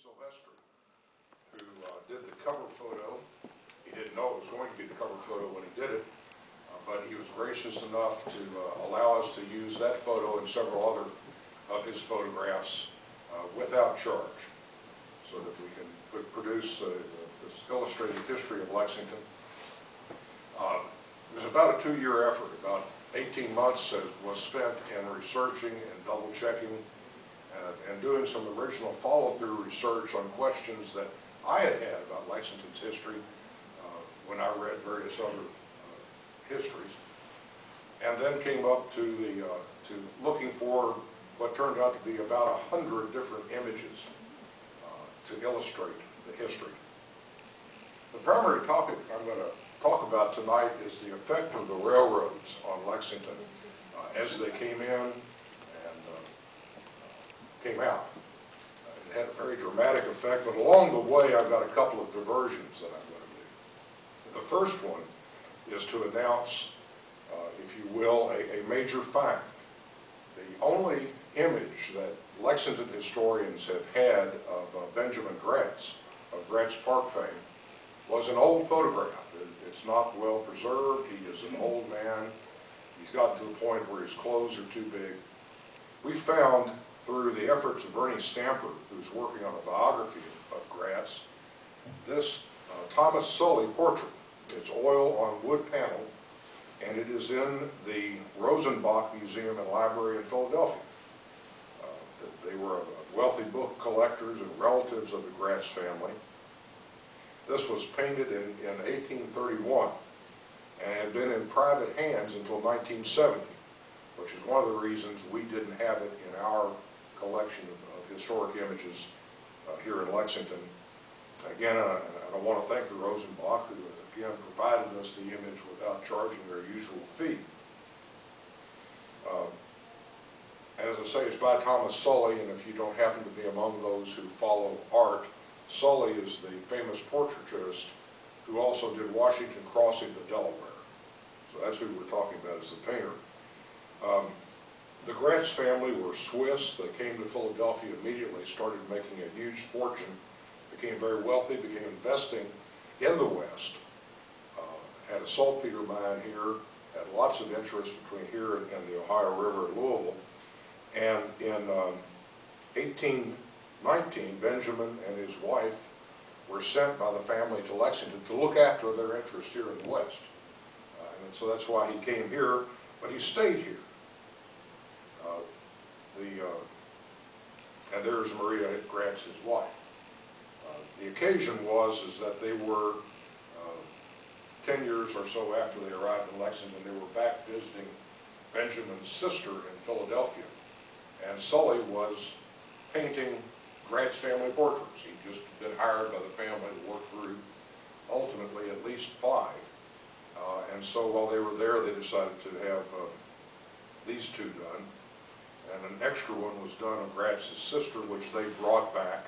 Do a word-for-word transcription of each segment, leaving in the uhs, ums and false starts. Silvestri, who uh, did the cover photo. He didn't know it was going to be the cover photo when he did it, uh, but he was gracious enough to uh, allow us to use that photo and several other of his photographs uh, without charge, so that we can put, produce uh, this illustrated history of Lexington. Uh, it was about a two-year effort. About eighteen months was spent in researching and double-checking and, and doing some original follow-through research on questions that I had had about Lexington's history uh, when I read various other uh, histories, and then came up to the uh, to looking for what turned out to be about a hundred different images uh, to illustrate the history. The primary topic I'm going to talk about tonight is the effect of the railroads on Lexington uh, as they came in and uh, came out. Uh, it had a very dramatic effect, but along the way I've got a couple of diversions that I'm going to do. The first one is to announce, uh, if you will, a, a major fact. The only image that Lexington historians have had of uh, Benjamin Gratz, of Gratz Park fame, was an old photograph. It's not well preserved. He is an old man. He's gotten to the point where his clothes are too big. We found, through the efforts of Bernie Stamper, who's working on a biography of Gratz, this uh, Thomas Sully portrait. It's oil on wood panel, and it is in the Rosenbach Museum and Library in Philadelphia. Uh, they were wealthy book collectors and relatives of the Gratz family. This was painted in, in eighteen thirty-one and had been in private hands until nineteen seventy, which is one of the reasons we didn't have it in our collection of, of historic images uh, here in Lexington. Again, I, I want to thank the Rosenbach, who again provided us the image without charging their usual fee. Um, and as I say, it's by Thomas Sully, and if you don't happen to be among those who follow art, Sully is the famous portraiturist who also did Washington Crossing the Delaware. So that's who we're talking about as the painter. Um, the Gratz family were Swiss. They came to Philadelphia immediately, started making a huge fortune, became very wealthy, began investing in the West, uh, had a saltpeter mine here, had lots of interest between here and, and the Ohio River at Louisville. And in um, eighteen nineteen, Benjamin and his wife were sent by the family to Lexington to look after their interest here in the West. Uh, and so that's why he came here, but he stayed here. Uh, the, uh, and there's Maria Gratz, his wife. Uh, the occasion was is that they were, uh, ten years or so after they arrived in Lexington, they were back visiting Benjamin's sister in Philadelphia. And Sully was painting Gratz family portraits. He'd just been hired by the family to work through, ultimately, at least five. Uh, and so while they were there, they decided to have uh, these two done. And an extra one was done of Gratz's sister, which they brought back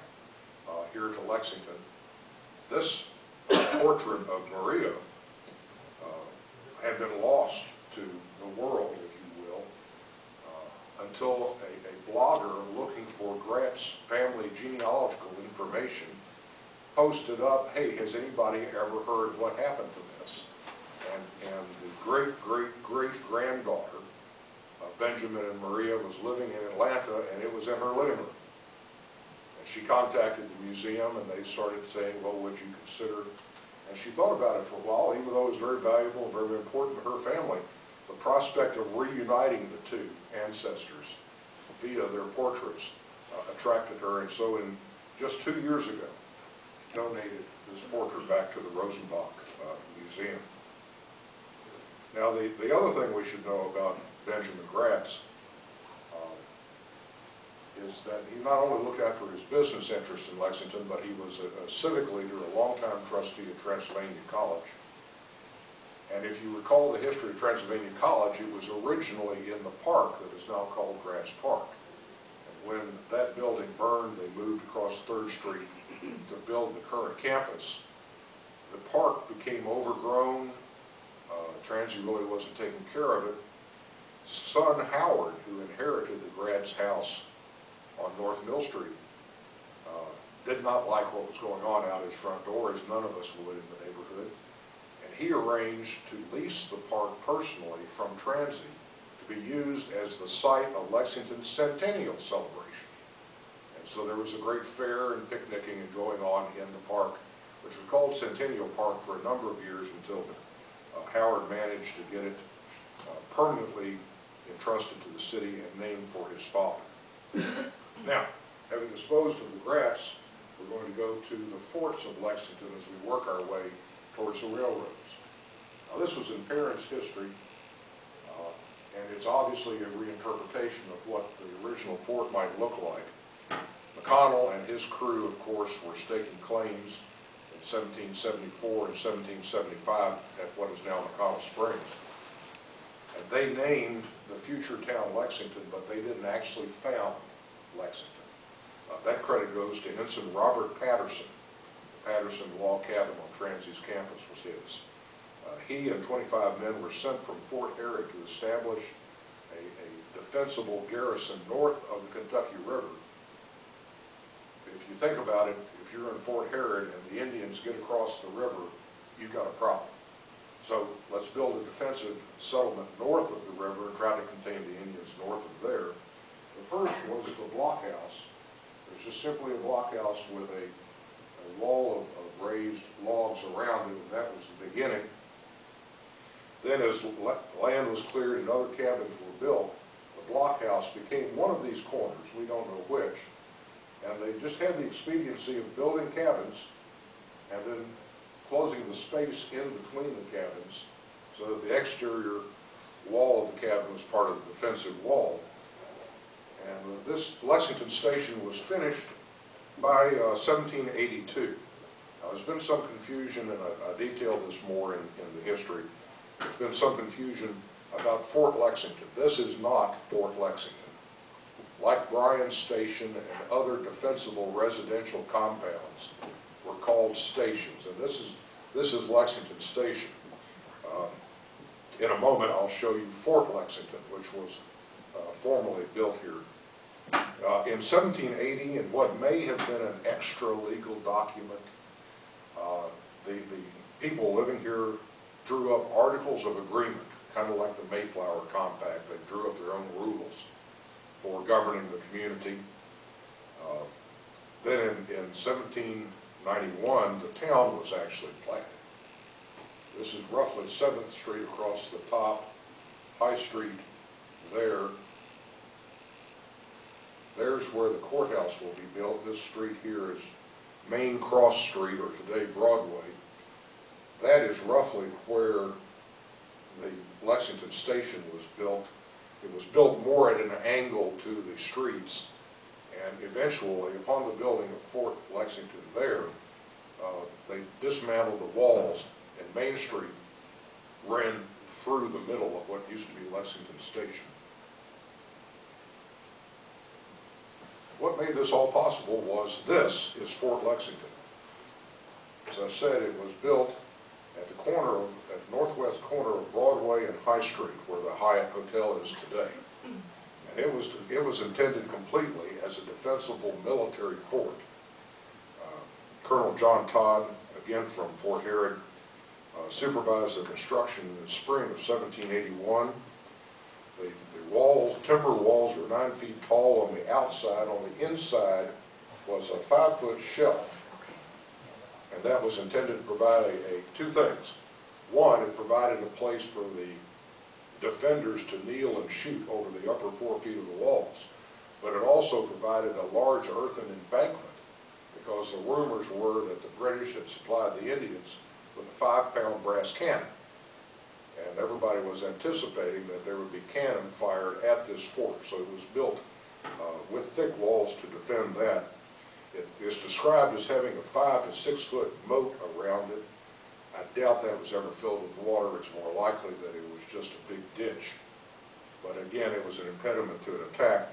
uh, here to Lexington. This portrait of Maria uh, had been lost to the world, if you will, uh, until a blogger looking for Gratz family genealogical information posted up, hey, has anybody ever heard what happened to this? And, and the great-great-great-granddaughter of Benjamin and Maria was living in Atlanta, and it was in her living room. And she contacted the museum, and they started saying, well, would you consider? And she thought about it for a while, even though it was very valuable and very important to her family, the prospect of reuniting the two ancestors via their portraits uh, attracted her, and so in just two years ago, donated this portrait back to the Rosenbach uh, Museum. Now, the, the other thing we should know about Benjamin Gratz uh, is that he not only looked after his business interest in Lexington, but he was a, a civic leader, a longtime trustee of Transylvania College. And if you recall the history of Transylvania College, it was originally in the park that is now called Gratz Park. And when that building burned, they moved across third street to build the current campus. The park became overgrown. Uh, Transy really wasn't taking care of it. Son Howard, who inherited the Gratz house on North Mill Street, uh, did not like what was going on out his front door, as none of us would in the neighborhood, and he arranged to lease the park personally from Transy to be used as the site of Lexington's centennial celebration. And so there was a great fair and picnicking and going on in the park, which was called Centennial Park for a number of years until uh, Howard managed to get it uh, permanently entrusted to the city and named for his father. Now, having disposed of the Gratz, we're going to go to the forts of Lexington as we work our way towards the railroads. Now, this was in Parent's history, uh, and it's obviously a reinterpretation of what the original fort might look like. McConnell and his crew, of course, were staking claims in seventeen seventy-four and seventeen seventy-five at what is now McConnell Springs. And they named the future town Lexington, but they didn't actually found Lexington. Uh, that credit goes to Ensign Robert Patterson. The Patterson log cabin on Transy's campus was his. Uh, he and twenty-five men were sent from Fort Harrod to establish a, a defensible garrison north of the Kentucky River. If you think about it, if you're in Fort Harrod and the Indians get across the river, you've got a problem. So let's build a defensive settlement north of the river and try to contain the Indians north of there. The first was the blockhouse. It was just simply a blockhouse with a, a wall of, of raised logs around it, and that was the beginning. Then as le land was cleared and other cabins were built, the blockhouse became one of these corners, we don't know which, and they just had the expediency of building cabins and then closing the space in between the cabins so that the exterior wall of the cabin was part of the defensive wall. And uh, this Lexington Station was finished by uh, seventeen eighty-two. Now, there's been some confusion, and I, I detailed this more in, in the history. There's been some confusion about Fort Lexington. This is not Fort Lexington. Like Bryan Station and other defensible residential compounds were called stations, and this is this is Lexington Station. Uh, in a moment, I'll show you Fort Lexington, which was uh, formally built here. Uh, in seventeen eighty, in what may have been an extra-legal document, uh, the, the people living here drew up articles of agreement, kind of like the Mayflower Compact. They drew up their own rules for governing the community. Uh, then in, in seventeen ninety-one, the town was actually planted. This is roughly seventh Street across the top, High Street there. There's where the courthouse will be built. This street here is Main Cross Street, or today Broadway. That is roughly where the Lexington Station was built. It was built more at an angle to the streets. And eventually, upon the building of Fort Lexington there, uh, they dismantled the walls, and Main Street ran through the middle of what used to be Lexington Station. What made this all possible was this is Fort Lexington. As I said, it was built at the corner of, at the northwest corner of Broadway and High Street, where the Hyatt Hotel is today. And it was, it was intended completely as a defensible military fort. Uh, Colonel John Todd, again from Fort Harrod, uh, supervised the construction in the spring of seventeen eighty-one. The, the walls, timber walls, were nine feet tall on the outside. On the inside was a five-foot shelf. And that was intended to provide a, a, two things. One, it provided a place for the defenders to kneel and shoot over the upper four feet of the walls. But it also provided a large earthen embankment, because the rumors were that the British had supplied the Indians with a five-pound brass cannon. And everybody was anticipating that there would be cannon fired at this fort. So it was built uh, with thick walls to defend that. It is described as having a five to six foot moat around it. I doubt that was ever filled with water. It's more likely that it was just a big ditch. But again, it was an impediment to an attack.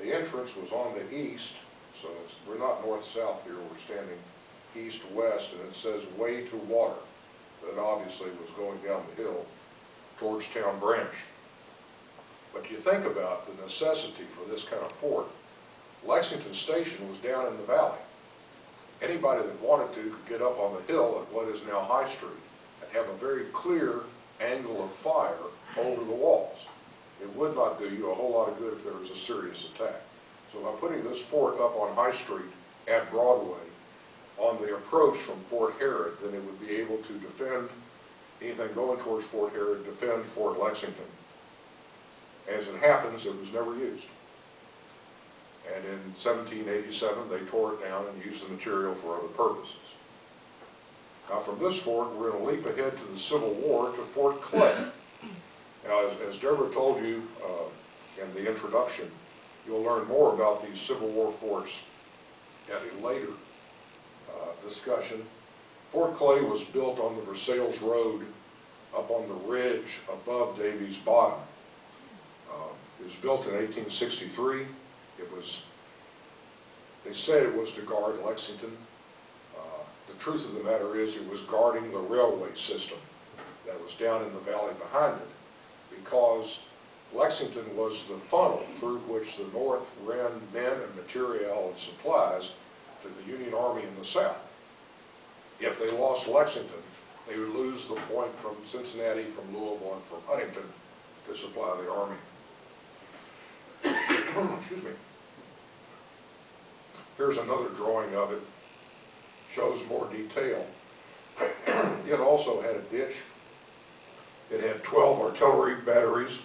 The entrance was on the east, so it's, we're not north-south here. We're standing east-west, and it says way to water. That obviously was going down the hill towards Town Branch. But you think about the necessity for this kind of fort. Lexington Station was down in the valley. anybody that wanted to could get up on the hill at what is now High Street and have a very clear angle of fire over the walls. It would not do you a whole lot of good if there was a serious attack. So by putting this fort up on High Street at Broadway, on the approach from Fort Harrod, then it would be able to defend anything going towards Fort Harrod, defend Fort Lexington. As it happens, it was never used. And in seventeen eighty-seven, they tore it down and used the material for other purposes. Now from this fort, we're going to leap ahead to the Civil War to Fort Clay. Now, as, as Deborah told you uh, in the introduction, you'll learn more about these Civil War forts at a later uh, discussion. Fort Clay was built on the Versailles Road up on the ridge above Davies Bottom. Uh, it was built in eighteen sixty-three. It was, they said it was to guard Lexington. Uh, the truth of the matter is it was guarding the railway system that was down in the valley behind it, because Lexington was the funnel through which the North ran men and material and supplies to the Union Army in the South. If they lost Lexington, they would lose the point from Cincinnati, from Louisville, and from Huntington to supply the Army. Excuse me. Here's another drawing of it. Shows more detail. It also had a ditch. It had twelve artillery batteries,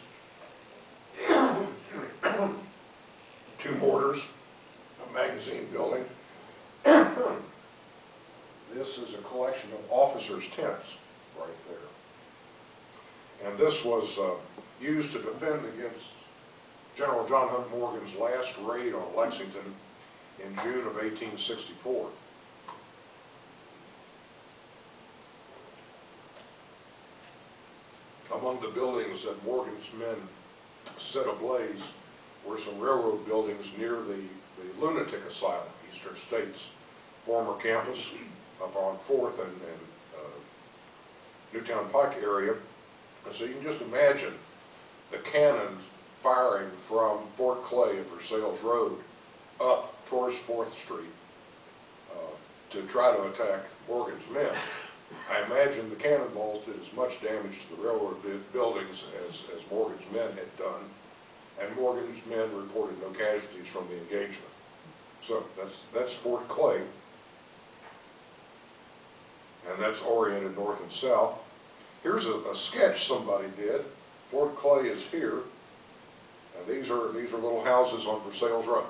two mortars, a magazine building. This is a collection of officers' tents right there. And this was uh, used to defend against General John Hunt Morgan's last raid on Lexington in June of eighteen sixty-four. Among the buildings that Morgan's men set ablaze were some railroad buildings near the, the lunatic asylum, Eastern State's former campus, up on fourth and, and uh, Newtown Pike area. And so you can just imagine the cannon firing from Fort Clay and Versailles Road up towards fourth Street uh, to try to attack Morgan's men. I imagine the cannonballs did as much damage to the railroad buildings as, as Morgan's men had done, and Morgan's men reported no casualties from the engagement. So that's, that's Fort Clay, and that's oriented north and south. Here's a, a sketch somebody did. Fort Clay is here, and these are, these are little houses on Versailles Road.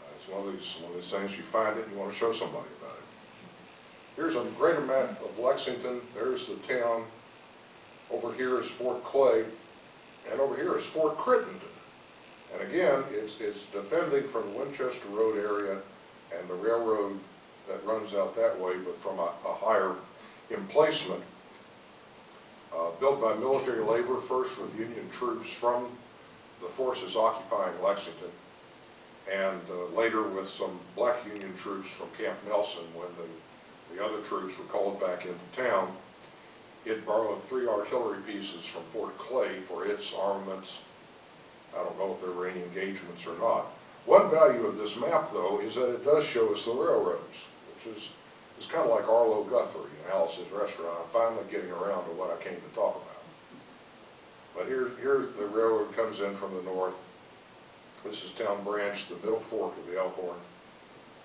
Uh, it's one of, these, one of these things you find it and you want to show somebody about it. Here's a greater map of Lexington. There's the town. Over here is Fort Clay. And over here is Fort Crittenden. And again, it's, it's defending from the Winchester Road area and the railroad that runs out that way, but from a, a higher emplacement. Uh, built by military labor, first with Union troops from the forces occupying Lexington, and uh, later with some black Union troops from Camp Nelson when the The other troops were called back into town. It borrowed three artillery pieces from Fort Clay for its armaments. I don't know if there were any engagements or not. One value of this map, though, is that it does show us the railroads, which is, is kind of like Arlo Guthrie and Alice's Restaurant. I'm finally getting around to what I came to talk about. But here, here the railroad comes in from the north. This is Town Branch, the middle fork of the Elkhorn,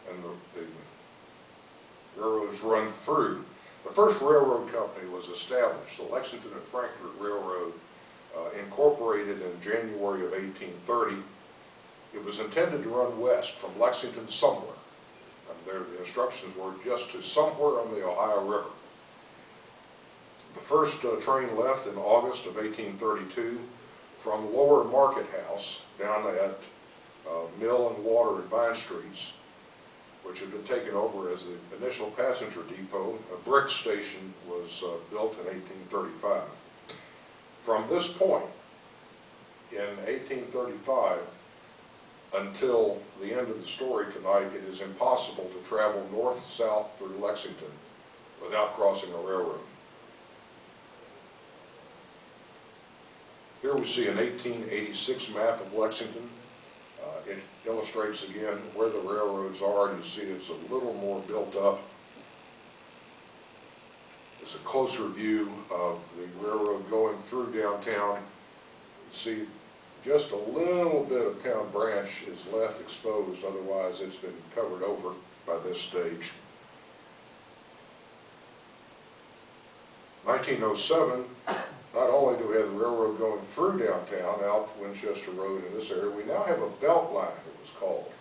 and the, the railroads run through. The first railroad company was established, the Lexington and Frankfort Railroad, uh, incorporated in January of eighteen thirty. It was intended to run west from Lexington somewhere. And there, the instructions were just to somewhere on the Ohio River. The first uh, train left in August of eighteen thirty-two from Lower Market House down at uh, Mill and Water and Vine Streets, which had been taken over as the initial passenger depot. A brick station was uh, built in eighteen thirty-five. From this point in eighteen thirty-five until the end of the story tonight, it is impossible to travel north-south through Lexington without crossing a railroad. Here we see an eighteen eighty-six map of Lexington. Uh, it illustrates again where the railroads are, and you see it's a little more built up. It's a closer view of the railroad going through downtown. You see just a little bit of Town Branch is left exposed, otherwise it's been covered over by this stage. nineteen oh seven, not only do we have the railroad going through downtown, out Winchester Road in this area, we now have a belt line, it was called,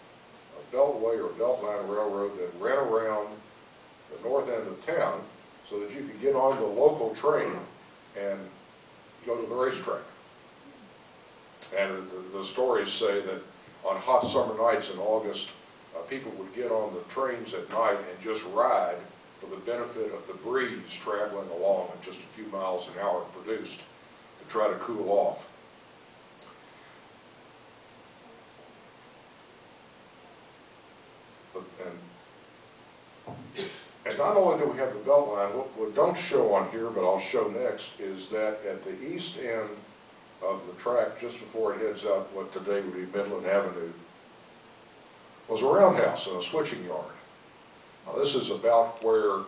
a beltway or belt line railroad that ran around the north end of town so that you could get on the local train and go to the racetrack. And the, the stories say that on hot summer nights in August, uh, people would get on the trains at night and just ride for the benefit of the breeze traveling along at just a few miles an hour produced to try to cool off. But, and, and not only do we have the belt line, what, what don't show on here, but I'll show next, is that at the east end of the track, just before it heads out what today would be Midland Avenue, was a roundhouse and a switching yard. Now this is about where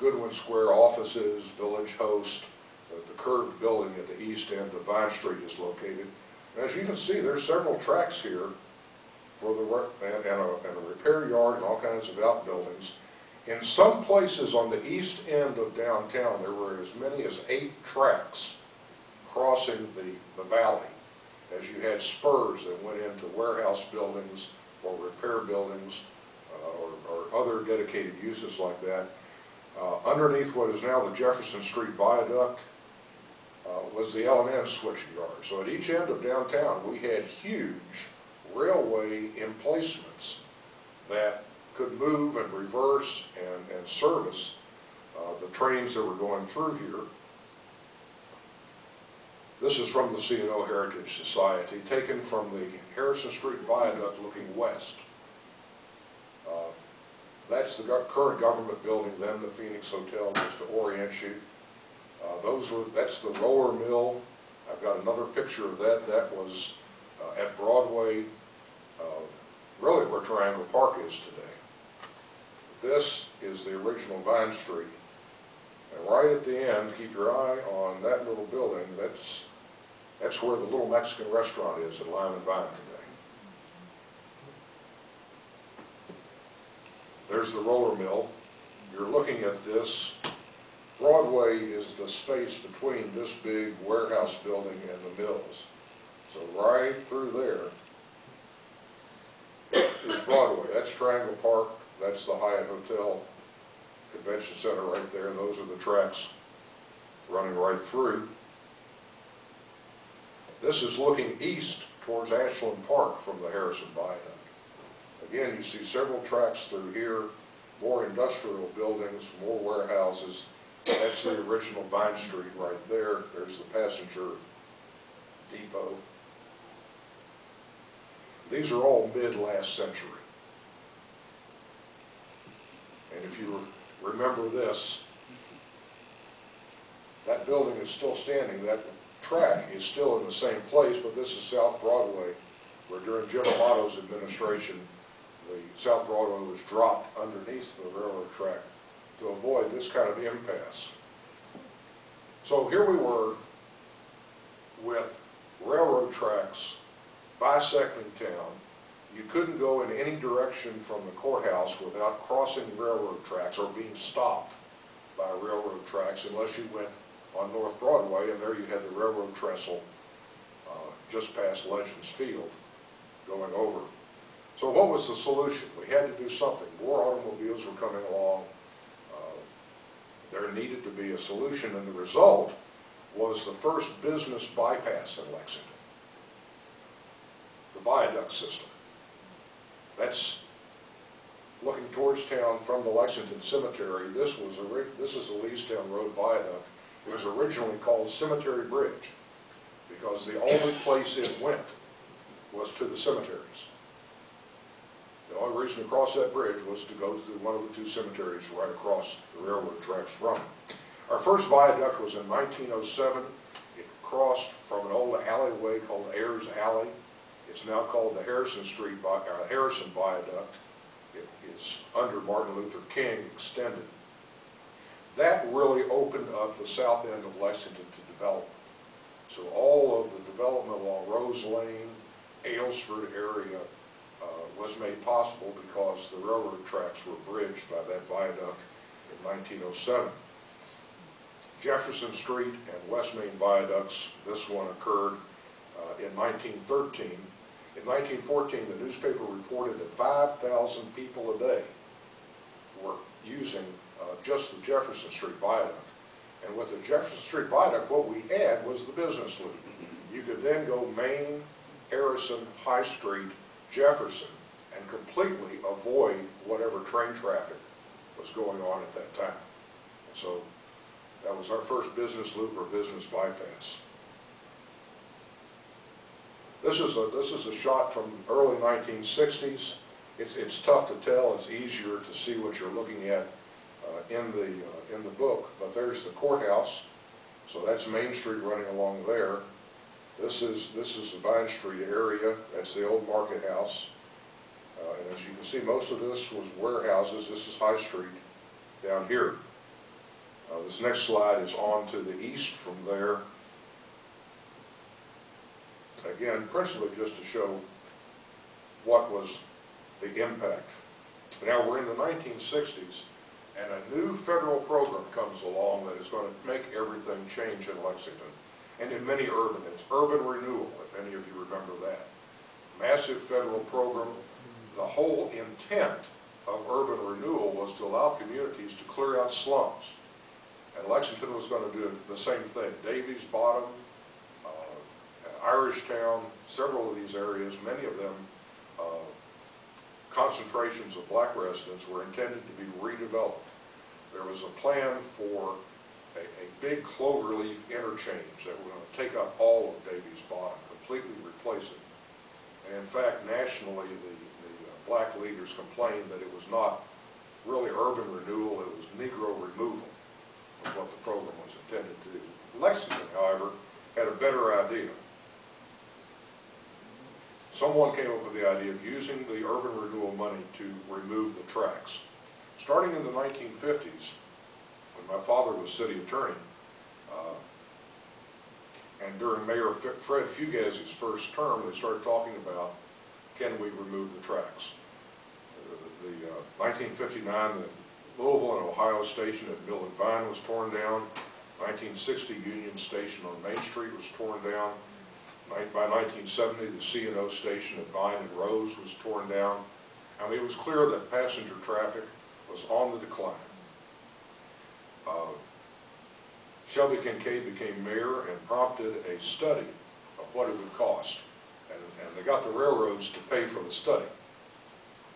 Goodwin Square offices, Village Host, the, the curved building at the east end of Vine Street is located. And as you can see, there's several tracks here for the and, and, a, and a repair yard and all kinds of outbuildings. In some places on the east end of downtown, there were as many as eight tracks crossing the, the valley, as you had spurs that went into warehouse buildings or repair buildings uh, or, or other dedicated uses like that. Uh, underneath what is now the Jefferson Street Viaduct uh, was the L and M switching yard. So at each end of downtown we had huge railway emplacements that could move and reverse and, and service uh, the trains that were going through here. This is from the C and O Heritage Society, taken from the Harrison Street Viaduct looking west. Uh, that's the go current government building, then the Phoenix Hotel, just to orient you. Uh, those were, that's the roller mill. I've got another picture of that. That was uh, at Broadway, uh, really where Triangle Park is today. This is the original Vine Street. And right at the end, keep your eye on that little building. That's That's where the little Mexican restaurant is at Lime and Vine today. There's the roller mill. You're looking at this. Broadway is the space between this big warehouse building and the mills. So right through there is Broadway. That's Triangle Park. That's the Hyatt Hotel Convention Center right there. Those are the tracks running right through. This is looking east towards Ashland Park from the Harrison Viaduct. Again, you see several tracks through here, more industrial buildings, more warehouses. That's the original Vine Street right there. There's the passenger depot. These are all mid-last century. And if you remember this, that building is still standing. That track is still in the same place, but this is South Broadway, where during Jim Amato's administration, the South Broadway was dropped underneath the railroad track to avoid this kind of impasse. So here we were with railroad tracks bisecting town. You couldn't go in any direction from the courthouse without crossing railroad tracks or being stopped by railroad tracks unless you went on North Broadway, and there you had the railroad trestle uh, just past Legends Field going over. So what was the solution? We had to do something. More automobiles were coming along. Uh, there needed to be a solution, and the result was the first business bypass in Lexington, the viaduct system. That's looking towards town from the Lexington Cemetery. This was a this is the Leestown Road Viaduct. It was originally called Cemetery Bridge because the only place it went was to the cemeteries. The only reason to cross that bridge was to go through one of the two cemeteries right across the railroad tracks from it. Our first viaduct was in nineteen oh seven. It crossed from an old alleyway called Ayers Alley It's now called the Harrison Street uh, Harrison Viaduct. It is under Martin Luther King extended. That really opened up the south end of Lexington to development. So all of the development along Rose Lane, Aylesford area uh, was made possible because the railroad tracks were bridged by that viaduct in nineteen oh seven. Jefferson Street and West Main Viaducts, this one occurred uh, in nineteen thirteen. In nineteen fourteen, the newspaper reported that five thousand people a day were using uh, just the Jefferson Street Viaduct. And with the Jefferson Street Viaduct, what we had was the business loop. You could then go Main, Harrison, High Street, Jefferson, and completely avoid whatever train traffic was going on at that time. And so that was our first business loop or business bypass. This is a, this is a shot from early nineteen sixties. It's, it's tough to tell. It's easier to see what you're looking at uh, in, the, uh, in the book. But there's the courthouse. So that's Main Street running along there. This is, this is the Vine Street area. That's the old market house. Uh, and as you can see, most of this was warehouses. This is High Street down here. Uh, this next slide is on to the east from there. Again, principally just to show what was the impact. Now we're in the nineteen sixties, and a new federal program comes along that is going to make everything change in Lexington and in many urban. It's urban renewal, if any of you remember that. Massive federal program. The whole intent of urban renewal was to allow communities to clear out slums. And Lexington was going to do the same thing. Davies Bottom, Irish Town, several of these areas, many of them uh, concentrations of black residents, were intended to be redeveloped. There was a plan for a, a big cloverleaf interchange that was going to take up all of Davies Bottom, completely replace it. And in fact, nationally, the, the black leaders complained that it was not really urban renewal, it was Negro removal, was what the program was intended to do. Lexington, however, had a better idea. Someone came up with the idea of using the urban renewal money to remove the tracks. Starting in the nineteen fifties, when my father was city attorney, uh, and during Mayor Fred Fugazzi's first term, they started talking about, can we remove the tracks? The, the uh, nineteen fifty-nine, the Louisville and Ohio station at Mill and Vine was torn down. nineteen sixty, Union Station on Main Street was torn down. By nineteen seventy, the C and O station at Vine and Rose was torn down. I mean, it was clear that passenger traffic was on the decline. Uh, Shelby Kincaid became mayor and prompted a study of what it would cost. And, and they got the railroads to pay for the study.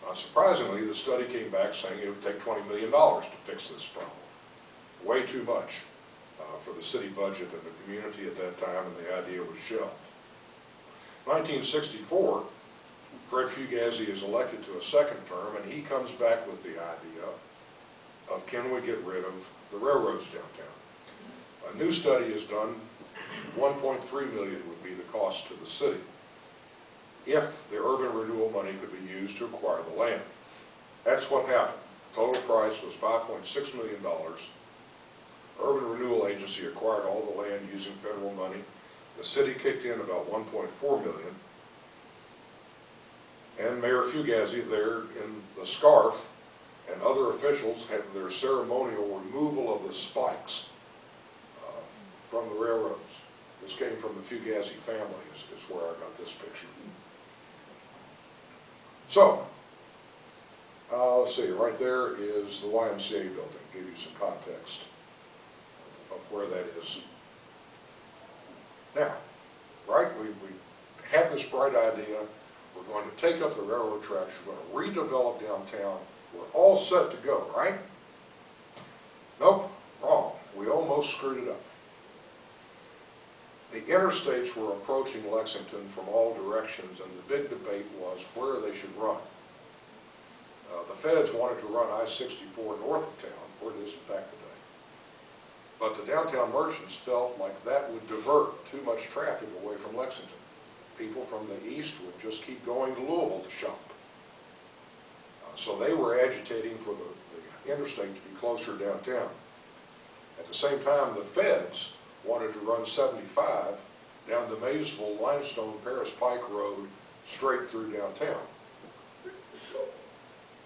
Not surprisingly, the study came back saying it would take twenty million dollars to fix this problem. Way too much uh, for the city budget and the community at that time, and the idea was shelved. nineteen sixty-four, Fred Fugazzi is elected to a second term, and he comes back with the idea of, can we get rid of the railroads downtown? A new study is done. one point three million dollars would be the cost to the city if the urban renewal money could be used to acquire the land. That's what happened. Total price was five point six million dollars. Urban Renewal Agency acquired all the land using federal money. The city kicked in about one point four million dollars, and Mayor Fugazzi there in the scarf and other officials had their ceremonial removal of the spikes uh, from the railroads. This came from the Fugazzi family is, is where I got this picture. So, uh, let's see, right there is the Y M C A building, give you some context of where that is. Now, right, we, we had this bright idea, we're going to take up the railroad tracks, we're going to redevelop downtown, we're all set to go, right? Nope, wrong. We almost screwed it up. The interstates were approaching Lexington from all directions, and the big debate was where they should run. Uh, the feds wanted to run I sixty-four north of town, where it is in fact today. But the downtown merchants felt like that would divert too much traffic away from Lexington. people from the east would just keep going to Louisville to shop. Uh, so they were agitating for the, the interstate to be closer downtown. At the same time, the feds wanted to run seventy-five down the Maysville, Limestone, Paris Pike Road straight through downtown.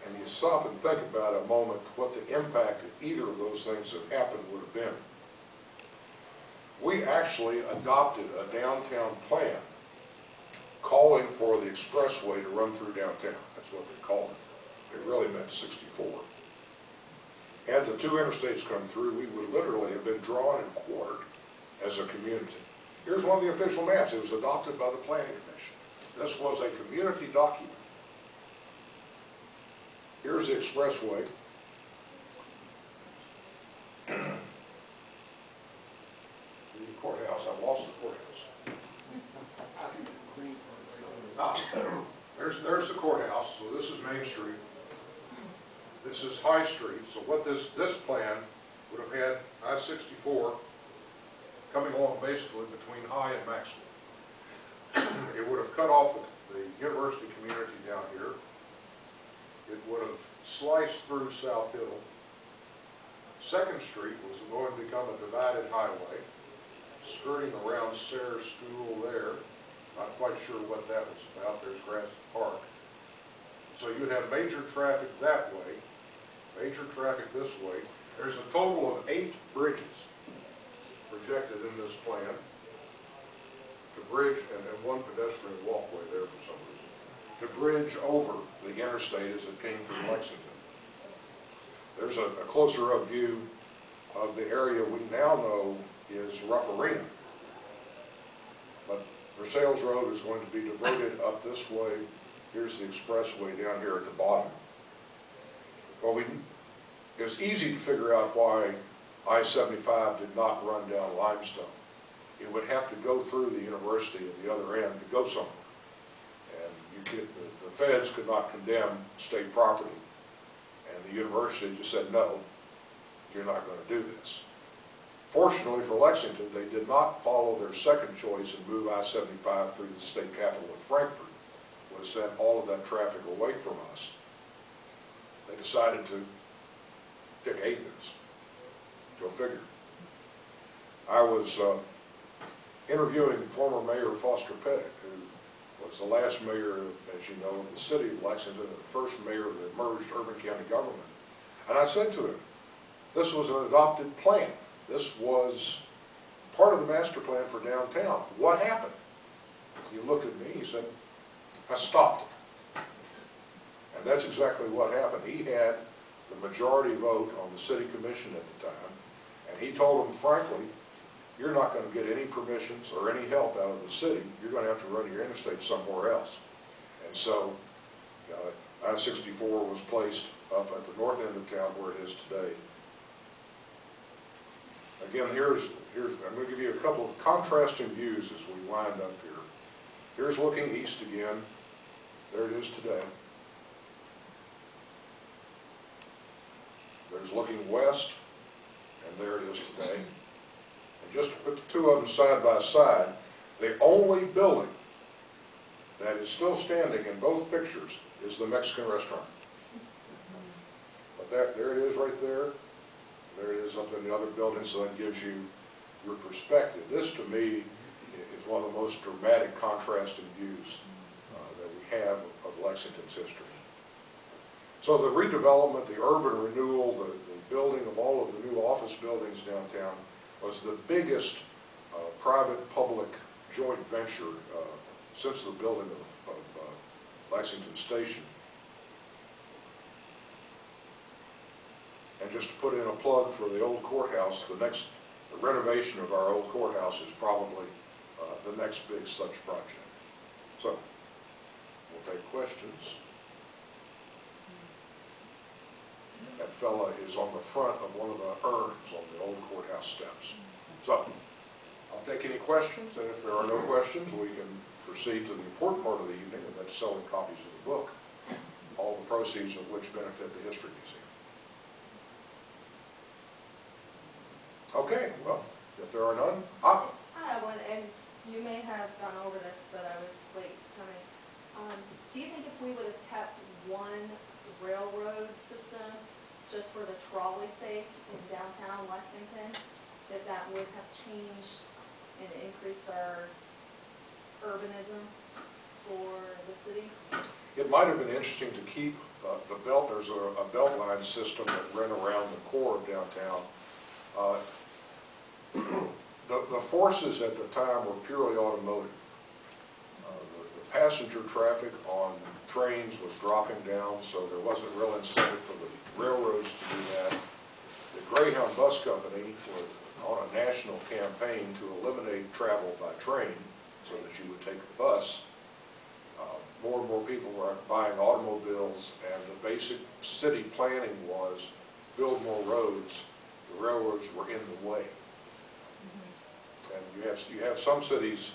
And you stop and think about a moment what the impact of either of those things that happened would have been. We actually adopted a downtown plan calling for the expressway to run through downtown. That's what they called it. It really meant sixty-four. Had the two interstates come through, we would literally have been drawn and quartered as a community. Here's one of the official maps. It was adopted by the Planning Commission. This was a community document. Here's the expressway. The courthouse. I lost the courthouse. Ah, there's, there's the courthouse. So this is Main Street. This is High Street. So what this, this plan would have had I sixty-four coming along basically between High and Maxwell. It would have cut off the university community down here. It would have sliced through South Hill. Second Street was going to become a divided highway, skirting around Sayre School there. Not quite sure what that was about. There's Gratz Park. So you'd have major traffic that way, major traffic this way. There's a total of eight bridges projected in this plan. To bridge, and then one pedestrian walkway there for some reason, to bridge over the interstate as it came through Lexington. There's a, a closer-up view of the area we now know is Rupp Arena. But Versailles Road is going to be diverted up this way. Here's the expressway down here at the bottom. Well, we, it's easy to figure out why I seventy-five did not run down Limestone. It would have to go through the university at the other end to go somewhere. And you could, the, the feds could not condemn state property. And the university just said, no, you're not going to do this. Fortunately for Lexington, they did not follow their second choice and move I seventy-five through the state capital in Frankfort. It would have sent all of that traffic away from us. They decided to pick Athens. Go figure. I was uh, interviewing former Mayor Foster Pettit, who was the last mayor, as you know, of the city of Lexington, and the first mayor of the merged urban county government. And I said to him, this was an adopted plan. This was part of the master plan for downtown. What happened? He looked at me, he said, I stopped it. And that's exactly what happened. He had the majority vote on the city commission at the time, and he told them, frankly, you're not going to get any permissions or any help out of the city. You're going to have to run your interstate somewhere else. And so uh, I sixty-four was placed up at the north end of town where it is today. Again, here's, here's I'm going to give you a couple of contrasting views as we wind up here. Here's looking east again. There it is today. There's looking west, and there it is today. And just to put the two of them side by side, the only building that is still standing in both pictures is the Mexican restaurant. But that, there it is right there. There it is up in the other building, so that gives you your perspective. This, to me, is one of the most dramatic contrasting views uh, that we have of Lexington's history. So the redevelopment, the urban renewal, the, the building of all of the new office buildings downtown was the biggest uh, private-public joint venture uh, since the building of, of uh, Lexington Station. And just to put in a plug for the old courthouse, the next the renovation of our old courthouse is probably uh, the next big such project. So we'll take questions. That fella is on the front of one of the urns on the old courthouse steps. So, I'll take any questions, and if there are no questions, we can proceed to the important part of the evening, and that's selling copies of the book, all the proceeds of which benefit the History Museum. Okay, well, if there are none, ah. I want to ask, You may have gone over this, but I was late coming. Um, do you think if we would have kept one railroad system just for the trolley safe in downtown Lexington, that that would have changed and increased our urbanism for the city? It might have been interesting to keep uh, the belt. There's a, a beltline system that ran around the core of downtown. Uh, the, the forces at the time were purely automotive. Uh, the, the passenger traffic on trains was dropping down, so there wasn't real incentive for the railroads to do that. The Greyhound Bus Company was on a national campaign to eliminate travel by train so that you would take the bus. Uh, more and more people were buying automobiles, and the basic city planning was build more roads. The railroads were in the way. Mm-hmm. And you have, you have some cities,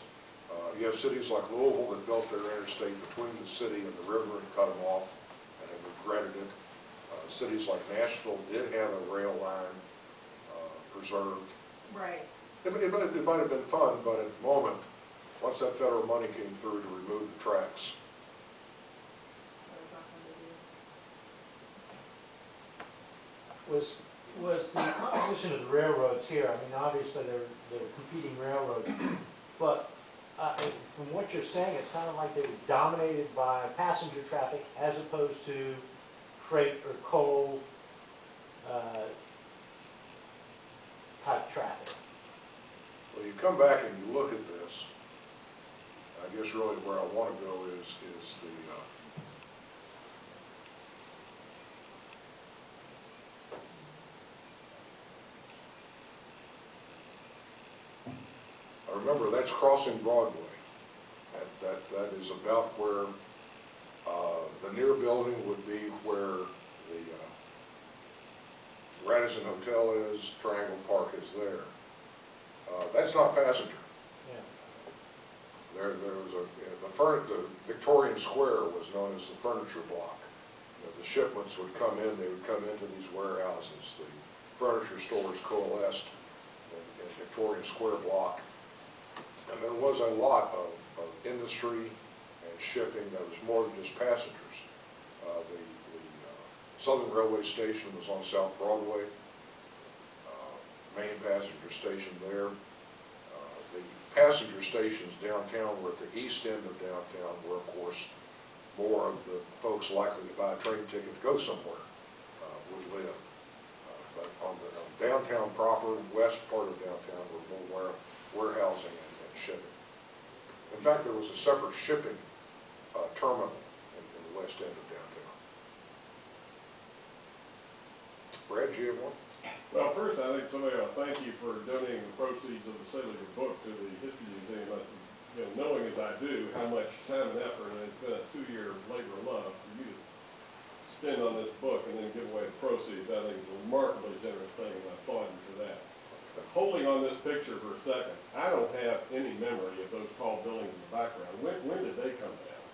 uh, you have cities like Louisville that built their interstate between the city and the river and cut them off, and have regretted it. Uh, cities like Nashville did have a rail line uh, preserved. Right. It, it, it might have been fun, but at the moment, once that federal money came through to remove the tracks, was was the composition of the railroads here. I mean, obviously they're they're competing railroads, but uh, from what you're saying, it sounded like they were dominated by passenger traffic as opposed to freight or coal uh, type traffic. Well, you come back and you look at this. I guess really where I want to go is, is the, uh, I remember that's crossing Broadway. That, that, that is about where uh, the near building would be where the uh, Radisson Hotel is, Triangle Park is there. Uh, that's not passenger. There, there was a, the, furn the Victorian Square was known as the furniture block. You know, the shipments would come in, they would come into these warehouses. The furniture stores coalesced in, in Victorian Square block. And there was a lot of, of industry and shipping that was more than just passengers. Uh, the the uh, Southern Railway Station was on South Broadway, uh, main passenger station there. Passenger stations downtown were at the east end of downtown, where, of course, more of the folks likely to buy a train ticket to go somewhere uh, would live. Uh, but on the on downtown proper, west part of downtown, were more warehousing and, and shipping. In fact, there was a separate shipping uh, terminal in, in the west end of downtown. Brad, do you have one? Well, first, I think somebody ought to thank you for donating the proceeds of the sale of your book to the History Museum. That's, you know, knowing as I do how much time and effort, and it's been a two-year labor of love for you to spend on this book and then give away the proceeds, I think is a remarkably generous thing, and I applaud you for that. But holding on this picture for a second, I don't have any memory of those tall buildings in the background. When, when did they come down?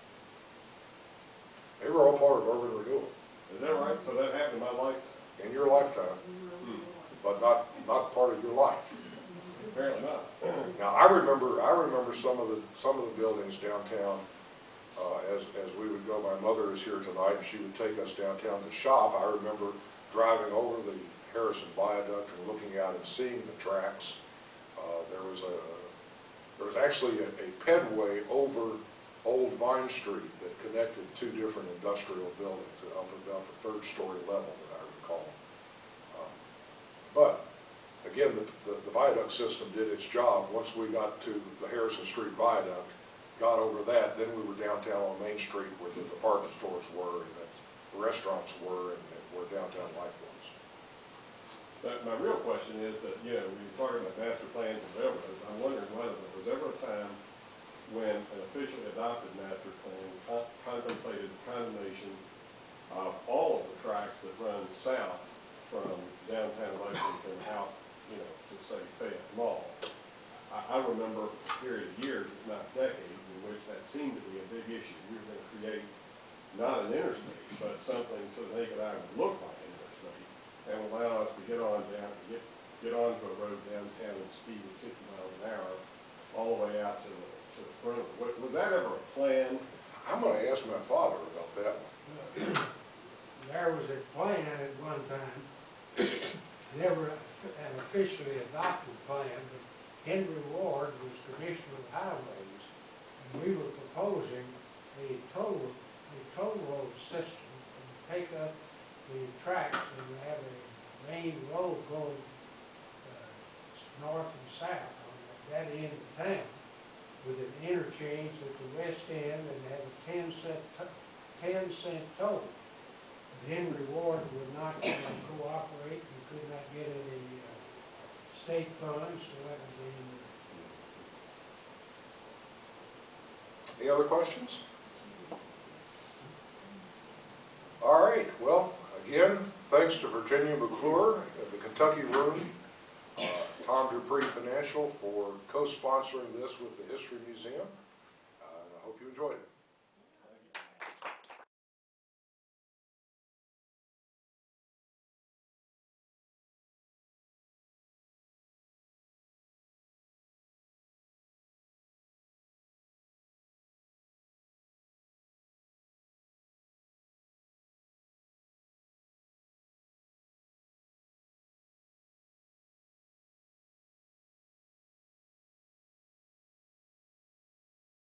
They were all part of urban renewal. Is that right? So that happened in my lifetime. In your lifetime, mm-hmm. but not not part of your life. Apparently not. Now I remember I remember some of the some of the buildings downtown. Uh, as as we would go, my mother is here tonight, and she would take us downtown to shop. I remember driving over the Harrison Viaduct and looking out and seeing the tracks. Uh, there was a there was actually a, a pedway over Old Vine Street that connected two different industrial buildings up about the third story level. But, again, the, the, the viaduct system did its job. Once we got to the Harrison Street Viaduct, got over that, then we were downtown on Main Street where the department stores were and the restaurants were and, and where downtown life was. But my real question is that, you know, when you're talking about master plans and railroads, I'm wondering whether there was ever a time when an officially adopted master plan contemplated the condemnation of all of the tracks that run south from downtown Lexington out, you know, to say Fayette Mall. I, I remember a period of years, if not decades, in which that seemed to be a big issue. We were going to create not an interstate, but something so that they could actually look like an interstate and allow us to get on down, get get onto a road downtown and speed at sixty miles an hour all the way out to the Or was that ever a plan? I'm going to ask my father about that one. There was a plan at one time, never an officially adopted plan, but Henry Ward was Commissioner of Highways, and we were proposing a toll, a toll road system to take up the tracks and have a main road going uh, north and south on that end of town, with an interchange at the west end and have a ten cent toll. But Henry Ward would not uh, cooperate. We could not get any uh, state funds, so that was the end of it. Any other questions? All right, well, again, thanks to Virginia McClure at the Kentucky Room, Uh, Tom Dupree Financial, for co-sponsoring this with the History Museum. Uh, I hope you enjoyed it.